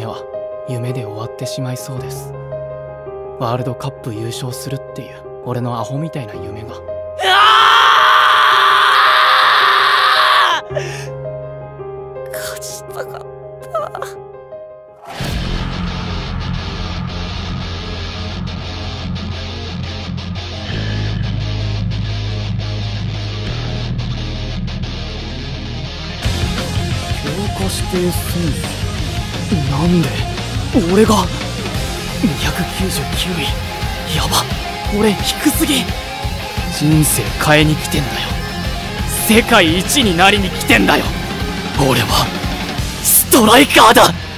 夢は夢で終わってしまいそうです。ワールドカップ優勝するっていう俺のアホみたいな夢が。勝ちたかった。強化指定選手。なんで俺が299位。やば、俺低すぎ。人生変えに来てんだよ。世界一になりに来てんだよ。俺はストライカーだ。